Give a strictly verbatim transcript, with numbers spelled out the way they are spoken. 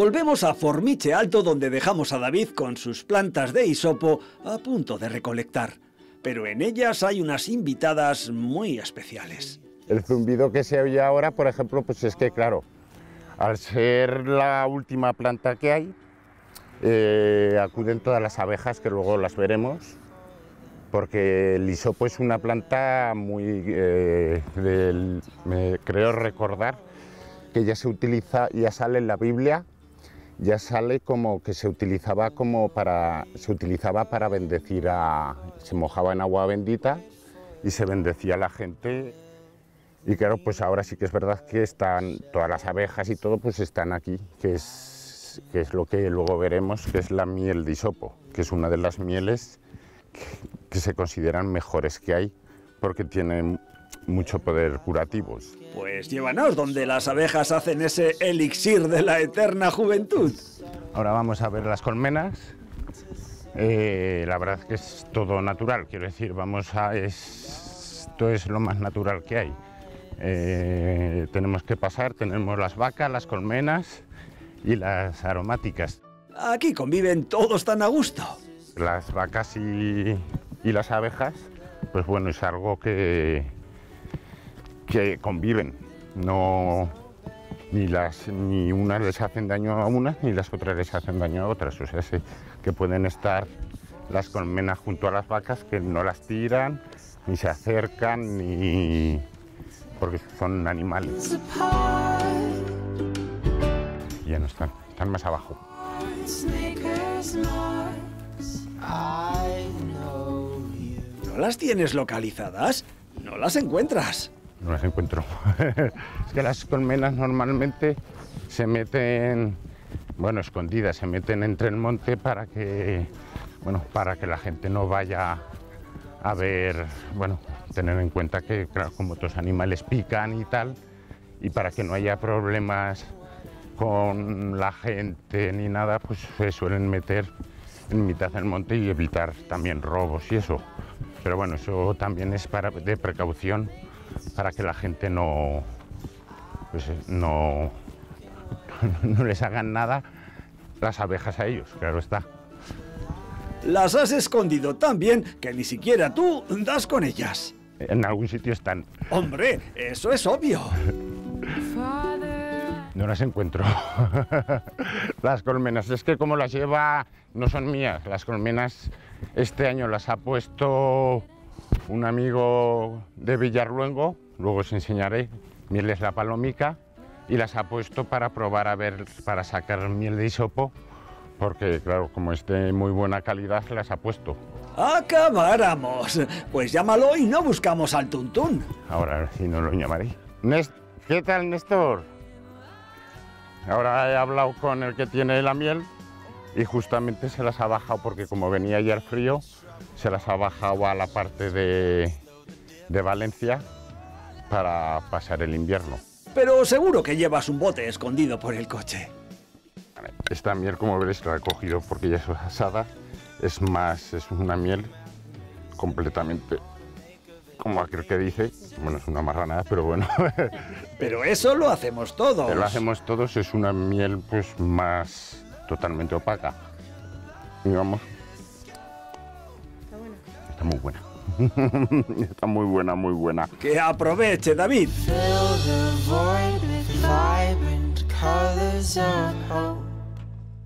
Volvemos a Formiche Alto, donde dejamos a David con sus plantas de hisopo a punto de recolectar. Pero en ellas hay unas invitadas muy especiales. El zumbido que se oye ahora, por ejemplo, pues es que, claro, al ser la última planta que hay, eh, acuden todas las abejas, que luego las veremos, porque el hisopo es una planta muy, eh, del, me creo recordar, que ya se utiliza, ya sale en la Biblia, ya sale como que se utilizaba como para, se utilizaba para bendecir a, se mojaba en agua bendita y se bendecía a la gente. Y claro, pues ahora sí que es verdad que están todas las abejas y todo, pues están aquí, que es, que es lo que luego veremos, que es la miel de hisopo, que es una de las mieles que, que se consideran mejores que hay, porque tienen mucho poder curativo. Pues llévanos donde las abejas hacen ese elixir de la eterna juventud. Ahora vamos a ver las colmenas. Eh, la verdad es que es todo natural, quiero decir, vamos a... Es, esto es lo más natural que hay. Eh, tenemos que pasar, tenemos las vacas, las colmenas y las aromáticas. Aquí conviven todos tan a gusto. Las vacas y, y las abejas, pues bueno, es algo que... que conviven, no, ni, las, ni unas les hacen daño a unas ni las otras les hacen daño a otras, o sea, sí, que pueden estar las colmenas junto a las vacas, que no las tiran, ni se acercan, ni porque son animales. Ya no están, están más abajo. ¿No las tienes localizadas? ¿No las encuentras? No las encuentro. Es que las colmenas normalmente se meten, bueno, escondidas, se meten entre el monte para que, bueno, para que la gente no vaya a ver, bueno, tener en cuenta que, claro, como otros animales pican y tal, y para que no haya problemas con la gente ni nada, pues se suelen meter en mitad del monte y evitar también robos y eso. Pero bueno, eso también es para, de precaución, para que la gente no, pues, no, no les hagan nada las abejas a ellos, claro está. Las has escondido tan bien que ni siquiera tú das con ellas. En algún sitio están. ¡Hombre, eso es obvio! No las encuentro. Las colmenas, es que como las lleva, no son mías. Las colmenas este año las ha puesto un amigo de Villarruengo, luego os enseñaré, miel es la palomica, y las ha puesto para probar a ver, para sacar miel de hisopo, porque claro, como es de muy buena calidad, las ha puesto. ¡Acabáramos! Pues llámalo y no buscamos al tuntún. Ahora sí no lo llamaré. Nest- ¿Qué tal, Néstor? Ahora he hablado con el que tiene la miel y justamente se las ha bajado, porque como venía ya el frío, se las ha bajado a la parte de, de Valencia para pasar el invierno. Pero seguro que llevas un bote escondido por el coche. Esta miel, como veréis, la he cogido porque ya es asada. Es más, es una miel completamente, como aquel que dice, bueno, es una marranada, pero bueno. Pero eso lo hacemos todos. Pero lo hacemos todos, es una miel pues más totalmente opaca, digamos. Está muy buena. Está muy buena, muy buena. Que aproveche, David.